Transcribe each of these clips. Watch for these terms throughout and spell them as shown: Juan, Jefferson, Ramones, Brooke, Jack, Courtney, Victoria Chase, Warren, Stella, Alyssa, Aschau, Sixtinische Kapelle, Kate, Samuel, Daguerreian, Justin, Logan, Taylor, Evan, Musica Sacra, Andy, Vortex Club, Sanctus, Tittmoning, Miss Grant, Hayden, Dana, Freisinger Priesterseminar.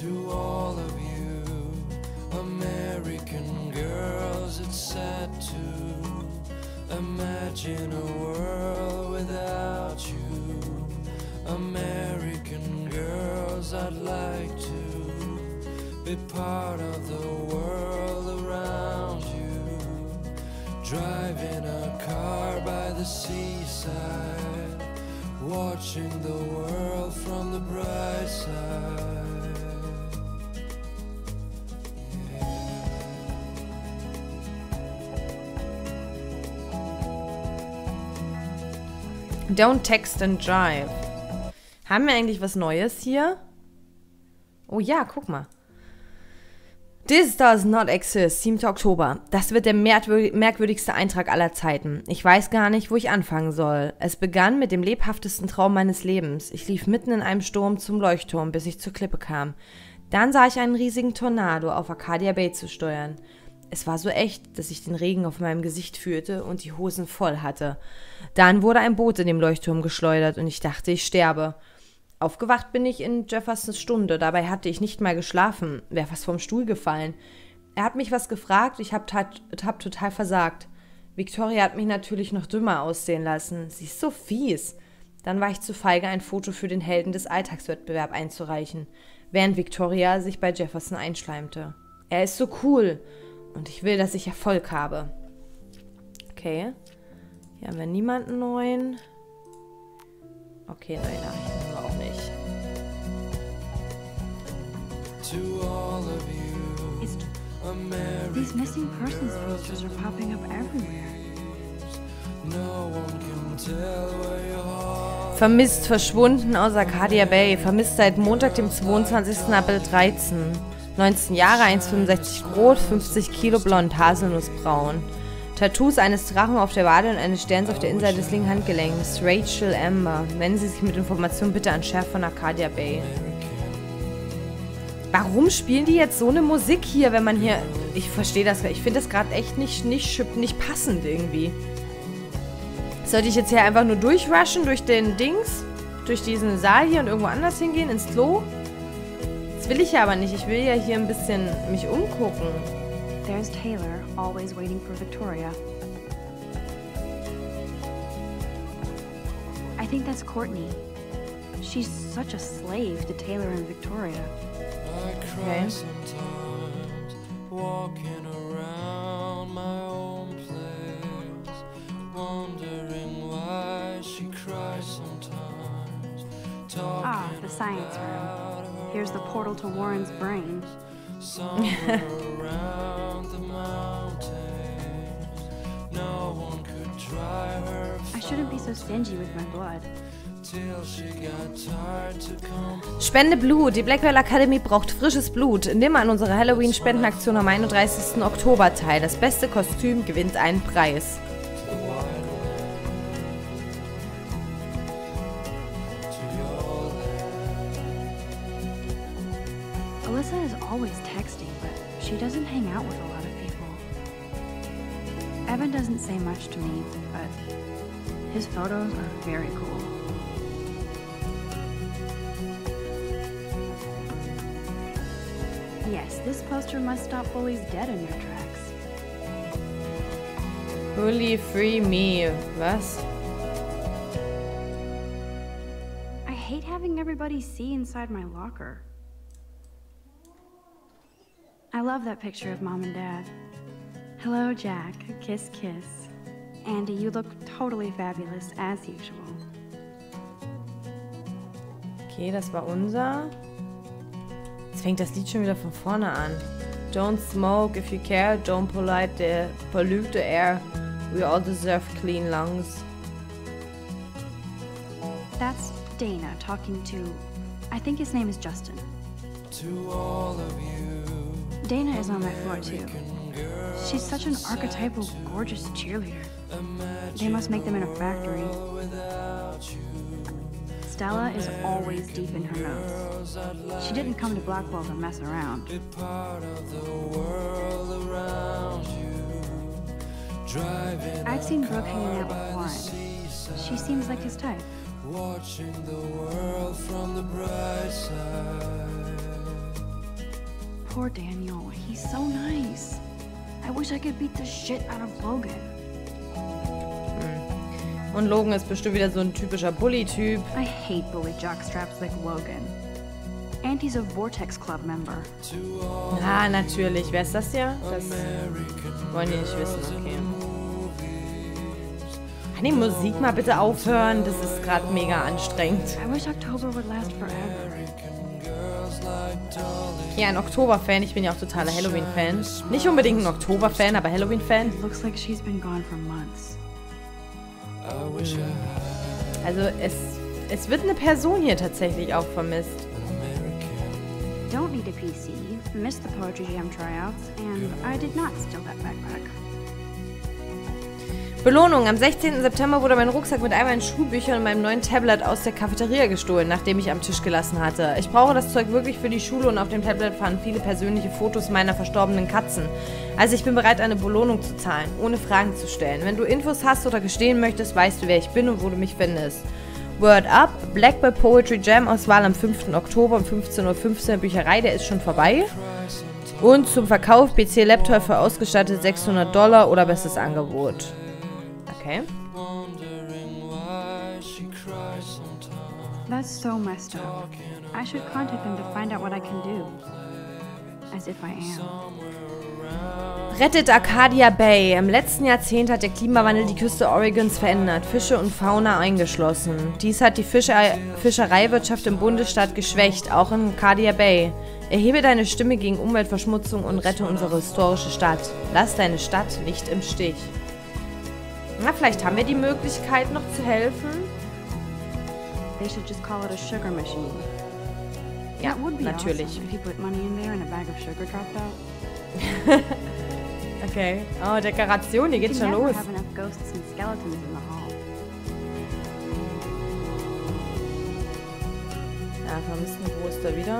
to all of you American girls, it's sad to imagine a world without you. American girls, I'd like to be part of the world around you. Driving a car by the seaside, watching the world from the bright side. Yeah. Don't text and drive. Haben wir eigentlich was Neues hier? Oh ja, guck mal. This does not exist, 7. Oktober. Das wird der merkwürdigste Eintrag aller Zeiten. Ich weiß gar nicht, wo ich anfangen soll. Es begann mit dem lebhaftesten Traum meines Lebens. Ich lief mitten in einem Sturm zum Leuchtturm, bis ich zur Klippe kam. Dann sah ich einen riesigen Tornado auf Arcadia Bay zu steuern. Es war so echt, dass ich den Regen auf meinem Gesicht fühlte und die Hosen voll hatte. Dann wurde ein Boot in dem Leuchtturm geschleudert und ich dachte, ich sterbe. Aufgewacht bin ich in Jeffersons Stunde, dabei hatte ich nicht mal geschlafen, wäre fast vom Stuhl gefallen. Er hat mich was gefragt, ich hab total versagt. Victoria hat mich natürlich noch dümmer aussehen lassen, sie ist so fies. Dann war ich zu feige, ein Foto für den Helden des Alltagswettbewerbs einzureichen, während Victoria sich bei Jefferson einschleimte. Er ist so cool und ich will, dass ich Erfolg habe. Okay, hier haben wir niemanden neuen. Okay, neue Nachrichten. These missing persons posters are popping up everywhere. Vermisst, verschwunden aus Arcadia Bay. Vermisst seit Montag, dem 22. April 13. 19 Jahre, 1,65 groß, 50 Kilo, blond, haselnussbraun. Tattoos eines Drachen auf der Wade und eines Sterns auf der Innenseite des linken Handgelenks. Rachel Amber. Wenden Sie sich mit Informationen bitte an Chef von Arcadia Bay. Warum spielen die jetzt so eine Musik hier, wenn man hier... Ich verstehe das, ich finde das gerade echt nicht passend irgendwie. Sollte ich jetzt hier einfach nur durchrushen durch den Dings? Durch diesen Saal hier und irgendwo anders hingehen, ins Klo? Das will ich ja aber nicht, ich will ja hier ein bisschen mich umgucken. There's Taylor, always waiting for Victoria. I think that's Courtney. She's such a slave to Taylor and Victoria. Okay. Ah, the science room. Here's the portal to Warren's brain. I shouldn't be so stingy with my blood. Spende Blut. Die Blackwell Academy braucht frisches Blut. Nimm an unserer Halloween-Spendenaktion am 31. Oktober teil. Das beste Kostüm gewinnt einen Preis. Alyssa is always texting, but she doesn't hang out with a lot of people. Evan doesn't say much to me, but his photos are very cool. Yes, this poster must stop bullies dead in their tracks. Bully free me. Was? I hate having everybody see inside my locker. I love that picture of Mom and Dad. Hello, Jack. Kiss, kiss. Andy, you look totally fabulous as usual. Okay, das war unser. Jetzt fängt das Lied schon wieder von vorne an. Don't smoke if you care, don't pollute the air. We all deserve clean lungs. That's Dana talking to, I think his name is Justin. To all of you. Dana is on my floor too. She's such an archetypal, gorgeous cheerleader. They must make them in a factory. Stella is always deep in her notes. She didn't come to Blackwell to mess around. I've seen Brooke hanging out with Juan. She seems like his type. Watching the world from the bright side. Poor Daniel, he's so nice. I wish I could beat the shit out of Logan. Hm. Und Logan ist bestimmt wieder so ein typischer Bully-Typ. I hate bully jockstraps like Logan. And he's a Vortex Club member. Ah, natürlich. Wer ist das ja? Das wollen die nicht wissen, okay. Kann die Musik mal bitte aufhören? Das ist gerade mega anstrengend. I wish October would last forever. Ja, ein Oktober-Fan. Ich bin ja auch totaler Halloween-Fan. Nicht unbedingt ein Oktober-Fan, aber Halloween-Fan. Also es wird eine Person hier tatsächlich auch vermisst. Don't need a PC. Missed the poetry jam tryouts and I did not steal that backpack. Belohnung. Am 16. September wurde mein Rucksack mit all meinen Schulbüchern und meinem neuen Tablet aus der Cafeteria gestohlen, nachdem ich am Tisch gelassen hatte. Ich brauche das Zeug wirklich für die Schule und auf dem Tablet fanden viele persönliche Fotos meiner verstorbenen Katzen. Also ich bin bereit, eine Belohnung zu zahlen, ohne Fragen zu stellen. Wenn du Infos hast oder gestehen möchtest, weißt du, wer ich bin und wo du mich findest. Word Up, Blackwell Poetry Jam Auswahl am 5. Oktober um 15:15 Uhr Bücherei, der ist schon vorbei. Und zum Verkauf PC Laptop für ausgestattet $600 oder bestes Angebot. Okay. That's so messed up. I should contact them to find out what I can do. As if I am. Rettet Arcadia Bay. Im letzten Jahrzehnt hat der Klimawandel die Küste Oregons verändert, Fische und Fauna eingeschlossen. Dies hat die Fischereiwirtschaft im Bundesstaat geschwächt, auch in Arcadia Bay. Erhebe deine Stimme gegen Umweltverschmutzung und rette unsere historische Stadt. Lass deine Stadt nicht im Stich. Na, vielleicht haben wir die Möglichkeit, noch zu helfen. Ja, natürlich. Okay. Oh, Dekoration, hier geht's schon los. Ja, vermissten Poster wieder.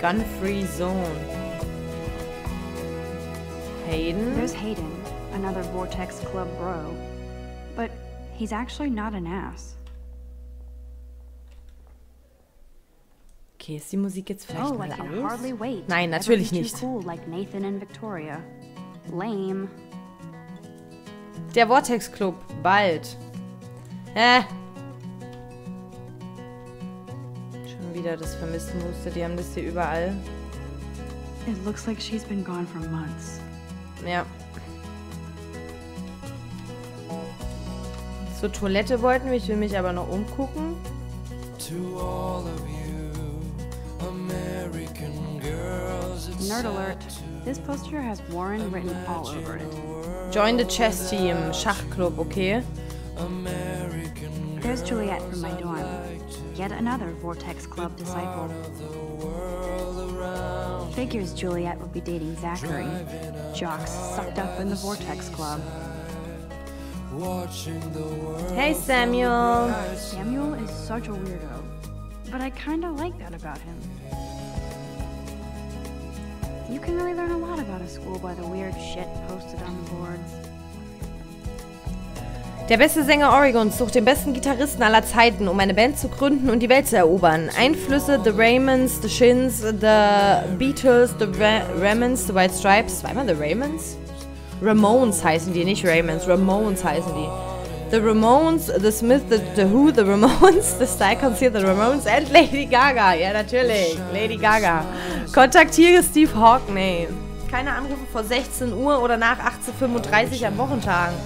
Gun-free Zone. Hayden. There's Hayden, another Vortex Club bro, but he's actually not an ass. Okay, ist die Musik jetzt vielleicht mal aus? Nein, natürlich nicht. Der Vortex Club, bald. Schon wieder das vermissten Muster, die haben das hier überall. It looks like she's been gone for months. Ja. Zur Toilette wollten wir, ich will mich aber noch umgucken. Nerd alert. This poster has Warren written all over it. Join the chess team, Schachclub, okay. There's Juliet from my dorm. Yet another Vortex Club disciple. Figures Juliet would be dating Zachary. Jocks sucked up in the Vortex Club. Hey Samuel! Samuel is such a weirdo, but I kinda like that about him. You can really learn a lot about a school by the weird shit posted on the boards. Der beste Sänger Oregons sucht den besten Gitarristen aller Zeiten, um eine Band zu gründen und die Welt zu erobern. Einflüsse The Raymonds, The Shins, The Beatles, The Ramones, The White Stripes. Zweimal The Ramones? Ramones heißen die, nicht Ramones. Ramones heißen die. The Ramones, The Smiths, The Who, The Ramones, The Style Concealed, The Ramones and Lady Gaga. Ja, natürlich. Lady Gaga. Kontaktiere Steve Hawk. Nee. Keine Anrufe vor 16 Uhr oder nach 18:35 Uhr an Wochentagen.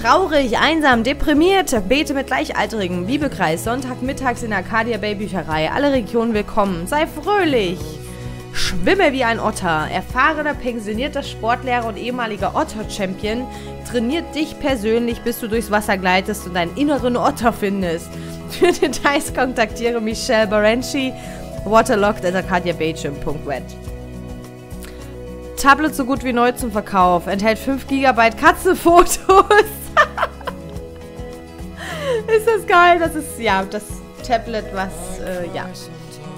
Traurig, einsam, deprimiert, bete mit Gleichaltrigen. Bibelkreis, Sonntagmittags in der Arcadia Bay Bücherei. Alle Regionen willkommen. Sei fröhlich. Schwimme wie ein Otter. Erfahrener, pensionierter Sportlehrer und ehemaliger Otter-Champion trainiert dich persönlich, bis du durchs Wasser gleitest und deinen inneren Otter findest. Für Details kontaktiere Michelle Baranchi, waterlogged@arcadiabaychim.web. Tablet so gut wie neu zum Verkauf. Enthält 5 GB Katzenfotos. Ist das geil? Das ist, ja, das Tablet, was, ja,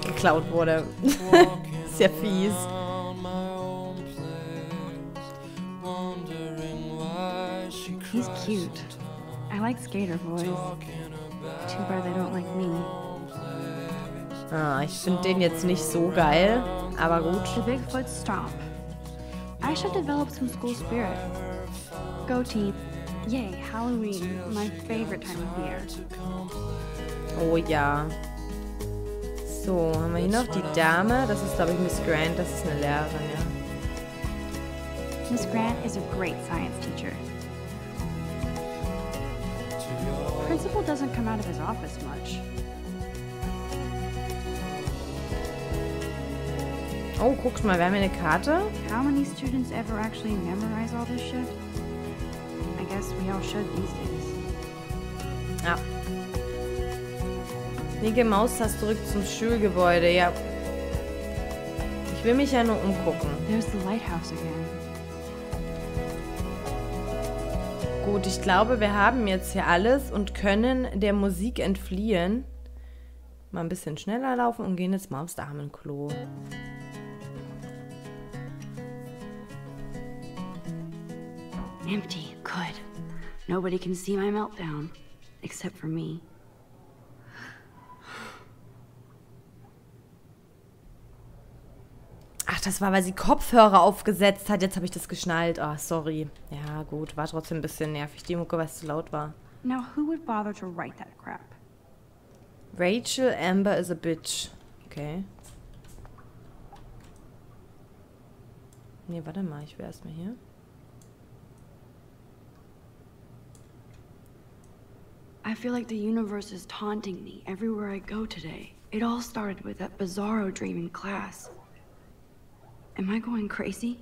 geklaut wurde. Ist ja fies. He's cute. I like skater boys. Too bad they don't like me. Ah, ich finde den jetzt nicht so geil, aber gut. The Bigfoot Stomp. I should develop some school spirit. Goatee. Yay, Halloween, my favorite time of year. Oh ja. So, haben wir hier noch die Dame. Das ist, glaube ich, Miss Grant. Das ist eine Lehrerin, ja. Miss Grant is a great science teacher. Principal doesn't come out of his office much. Oh, guck mal, wir haben hier eine Karte. How many students ever actually memorize all this shit? I guess we all should these days. Ja. Linke Maustaste zurück zum Schulgebäude, ja. Ich will mich ja nur umgucken. There's the lighthouse again. Gut, ich glaube, wir haben jetzt hier alles und können der Musik entfliehen. Mal ein bisschen schneller laufen und gehen jetzt mal aufs Damenklo. Empty. Good. Nobody can see my meltdown. Except for me. Ach, das war, weil sie Kopfhörer aufgesetzt hat. Jetzt habe ich das geschnallt. Ah, sorry. Ja, gut. War trotzdem ein bisschen nervig, die Mucke, weil es zu laut war. Now, who would bother to write that crap? Rachel Amber is a bitch. Okay. Nee, warte mal. Ich will erstmal hier. I feel like the universe is taunting me everywhere I go today. It all started with that bizarro dream in class. Am I going crazy?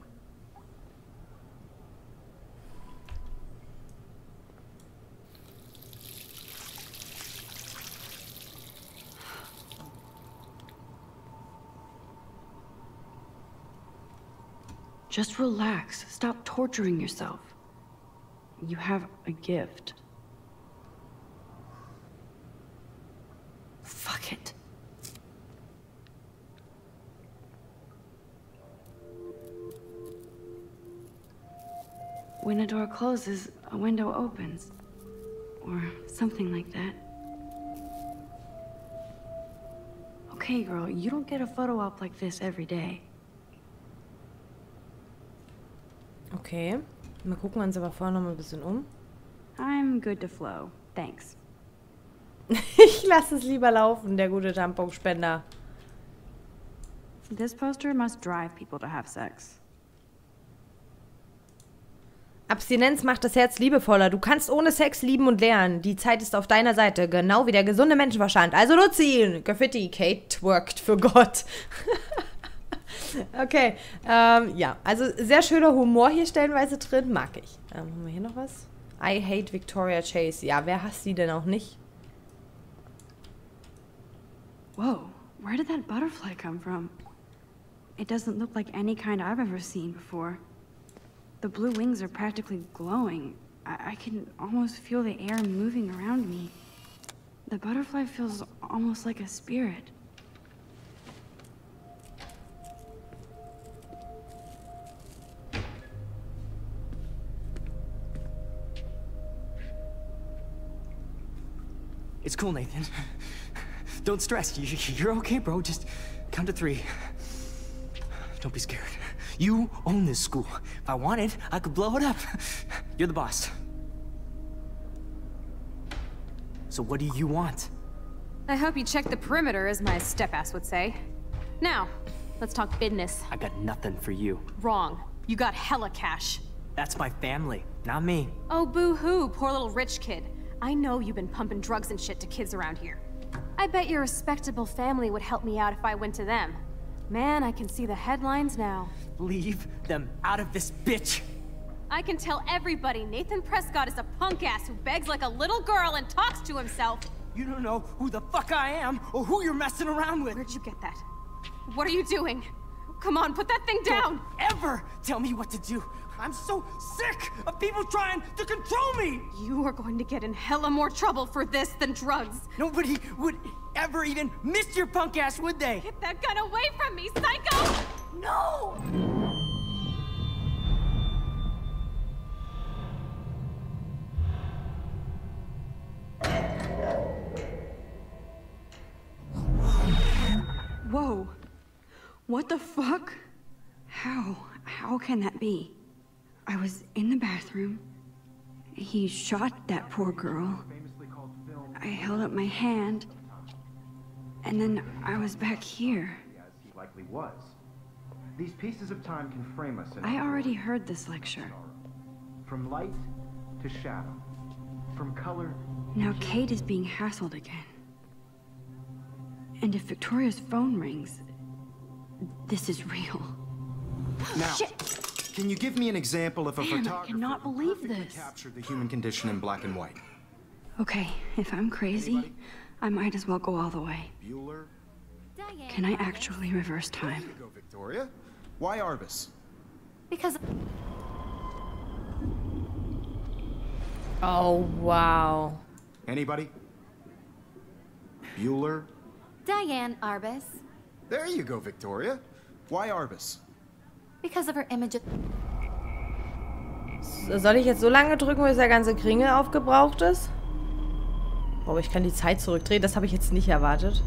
Just relax. Stop torturing yourself. You have a gift. Fuck it. When a door closes, a window opens. Or something like that. Okay, girl, you don't get a photo op like this every day. Okay. Mal gucken wir uns aber vorher noch mal ein bisschen um. I'm good to flow. Thanks. Ich lasse es lieber laufen, der gute Tamponspender. This poster must drive people to have sex. Abstinenz macht das Herz liebevoller. Du kannst ohne Sex lieben und lernen. Die Zeit ist auf deiner Seite, genau wie der gesunde Menschenverstand. Also nutze ihn! Graffiti, Kate twerkt für Gott. Okay, ja. Also sehr schöner Humor hier stellenweise drin, mag ich. Haben wir hier noch was? I hate Victoria Chase. Ja, wer hasst sie denn auch nicht? Whoa, where did that butterfly come from? It doesn't look like any kind I've ever seen before. The blue wings are practically glowing. I can almost feel the air moving around me. The butterfly feels almost like a spirit. It's cool, Nathan. Don't stress. You're okay, bro. Just count to 3. Don't be scared. You own this school. If I wanted, I could blow it up. You're the boss. So what do you want? I hope you check the perimeter, as my step-ass would say. Now, let's talk business. I got nothing for you. Wrong. You got hella cash. That's my family, not me. Oh, boo-hoo, poor little rich kid. I know you've been pumping drugs and shit to kids around here. I bet your respectable family would help me out if I went to them. Man, I can see the headlines now. Leave them out of this bitch! I can tell everybody Nathan Prescott is a punk ass who begs like a little girl and talks to himself. You don't know who the fuck I am or who you're messing around with. Where'd you get that? What are you doing? Come on, put that thing down! Don't ever tell me what to do! I'm so sick of people trying to control me! You are going to get in hella more trouble for this than drugs. Nobody would ever even miss your punk ass, would they? Get that gun away from me, psycho! No! What the fuck? How can that be? I was in the bathroom. He shot that poor girl. I held up my hand. And then I was back here. As he likely was. These pieces of time can frame us. I already heard this lecture. From light to shadow. From color. Now Kate is being hassled again. And if Victoria's phone rings, this is real. Now, shit. Can you give me an example of a photographer? I cannot believe this. Captured the human condition in black and white. Okay, if I'm crazy, anybody? I might as well go all the way. Bueller? Can I actually reverse time? There you go, Victoria. Why Arbus? Because. Oh wow. Anybody? Bueller? Diane Arbus. There you go, Victoria. Why Arbus? Because of her image. So, soll ich jetzt so lange drücken, bis der ganze Kringel aufgebraucht ist? Oh, ich kann die Zeit zurückdrehen. Das habe ich jetzt nicht erwartet.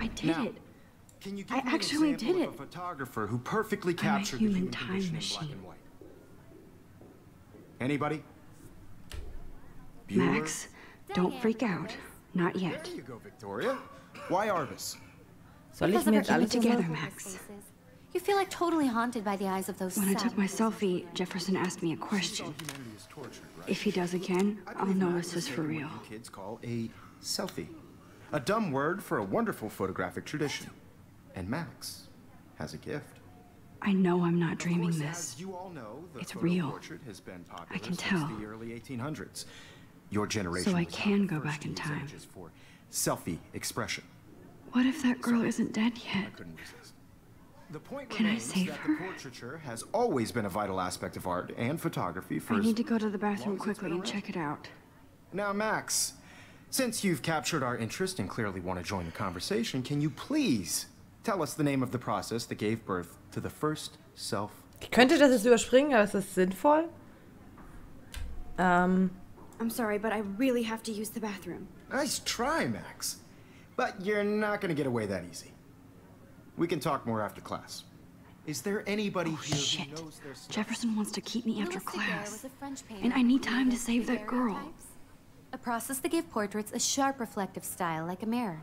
I did it. I actually did it. I'm a human time machine. Anybody? Max, don't freak out. Not yet. Soll ich mir jetzt alles together, Max? You feel like totally haunted by the eyes of those. When I took my selfie, Jefferson asked me a question. If he does again, I'll know this is for real. Kids call a selfie, a dumb word for a wonderful photographic tradition. And Max has a gift. I know I'm not dreaming this. It's real. I can tell. The early 1800s. Your generation. So I can go back in time. Selfie expression. What if that girl isn't dead yet? The point remains that the portraiture has always been a vital aspect of art and photography for. I need to go to the bathroom quickly and check it out. Now, Max, since you've captured our interest and clearly want to join the conversation, can you please tell us the name of the process that gave birth to the first self? Ich könnte das jetzt überspringen, aber es ist sinnvoll. I'm sorry, but I really have to use the bathroom. Nice try, Max, but you're not going to get away that easy. We can talk more after class. Is there anybody here who knows their stuff? Jefferson wants to keep me after class, and I need time to save that girl. A process that gave portraits a sharp reflective style like a mirror.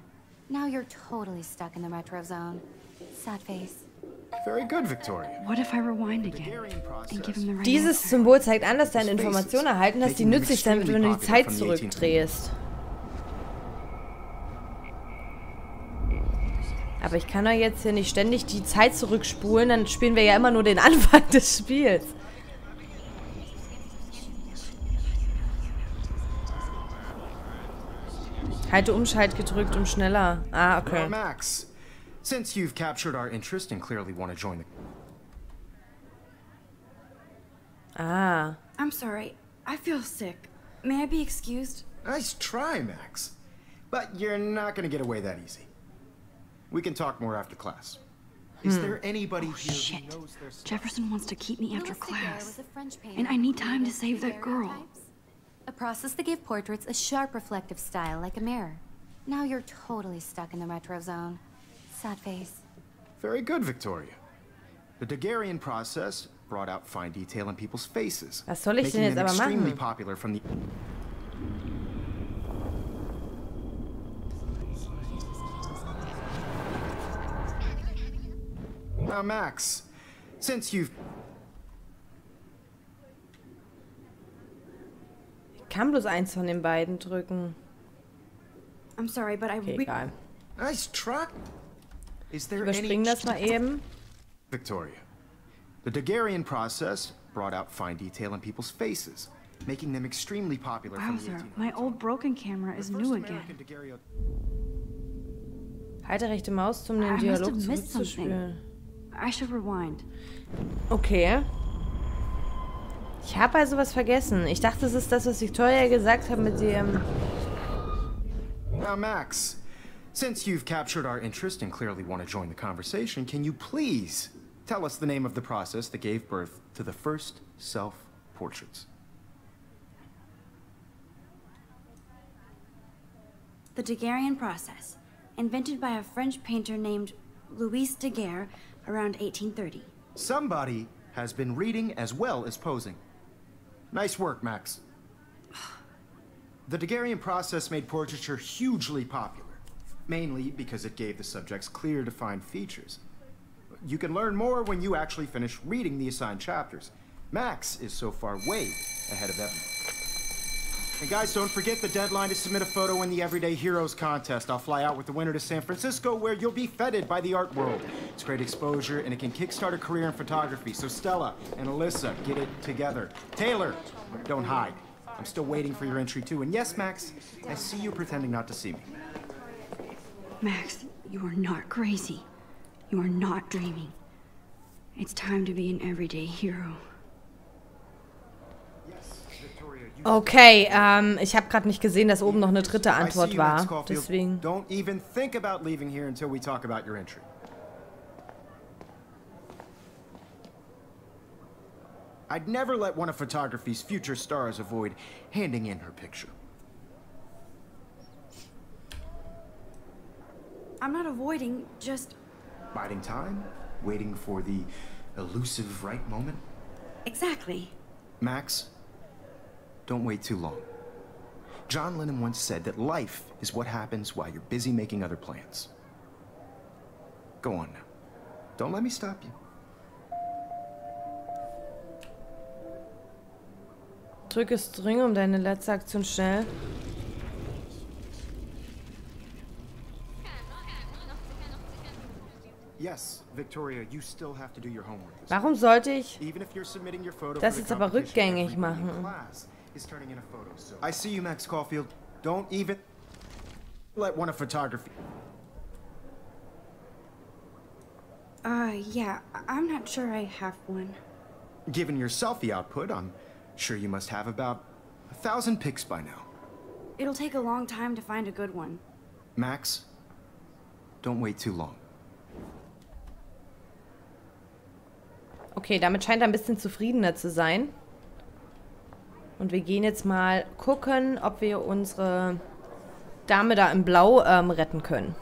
Now you're totally stuck in the retro zone. Sad face. Very good, Victoria. What if I rewind again and give him the right Dieses Symbol zeigt an, dass deine Informationen erhalten hast, die nützlich sein wird, wenn du die Zeit zurückdrehst. Aber ich kann doch jetzt hier nicht ständig die Zeit zurückspulen, dann spielen wir ja immer nur den Anfang des Spiels. Halte Umschalt gedrückt, um schneller. Ah, okay. Max, since you've captured our interest and clearly want to join the. Ah. I'm sorry. I feel sick. May I be excused? Nice try, Max. But you're not going to get away that easy. We can talk more after class. Is there anybody here who knows their stuff? Jefferson wants to keep me after class, and I need time to save that girl. A process that gave portraits a sharp reflective style like a mirror. Now you're totally stuck in the retro zone. Sad face. Very good, Victoria. The Daguerreian process brought out fine detail in people's faces. Was soll ich denn jetzt aber machen? Extremely popular from the. Now, Max, since you've. Ich kann bloß eins von den beiden drücken. I'm sorry, but I egal. Nice truck. Is there any das mal eben. Victoria. The Daguerreian process brought out fine detail in people's faces, making them extremely popular. Wowzer, my old broken camera is new again. Halte rechte Maus, um den Dialog zurückzuspielen. I should rewind. Okay. Ich habe also was vergessen. Ich dachte, es ist das, was Victoria gesagt hat mit dem. Now, Max, since you've captured our interest and clearly want to join the conversation, can you please tell us the name of the process that gave birth to the first self-portraits? The Daguerreian process, invented by a French painter named Louis Daguerre, around 1830. Somebody has been reading as well as posing. Nice work, Max. The Daguerreian process made portraiture hugely popular, mainly because it gave the subjects clear, defined features. You can learn more when you actually finish reading the assigned chapters. Max is so far way ahead of Evan. And guys, don't forget the deadline to submit a photo in the Everyday Heroes contest. I'll fly out with the winner to San Francisco, where you'll be feted by the art world. It's great exposure, and it can kickstart a career in photography. So Stella and Alyssa, get it together. Taylor, don't hide. I'm still waiting for your entry, too. And yes, Max, I see you pretending not to see me. Max, you are not crazy. You are not dreaming. It's time to be an everyday hero. Okay, ich habe gerade nicht gesehen, dass oben noch eine dritte Antwort war. Deswegen. Don't even think about leaving here until we talk about your entry. I'd never let one of photography's future stars avoid handing in her picture. I'm not avoiding, just biding time, waiting for the elusive right moment. Exactly. Max, don't wait too long. John Lennon once said that life is what happens while you're busy making other plans. Go on now. Don't let me stop you. Drücke String um deine letzte Aktion schnell. Yes, Victoria, you still have to do your homework. Warum sollte ich das jetzt aber rückgängig machen? Is turning in a photo, so I see you, Max Caulfield. Don't even let one of photography. Yeah, I'm not sure I have one. Given your selfie output, I'm sure you must have about 1,000 pics by now. It'll take a long time to find a good one. Max, don't wait too long. Okay, damit scheint er ein bisschen zufriedener zu sein. Und wir gehen jetzt mal gucken, ob wir unsere Dame da im Blau retten können.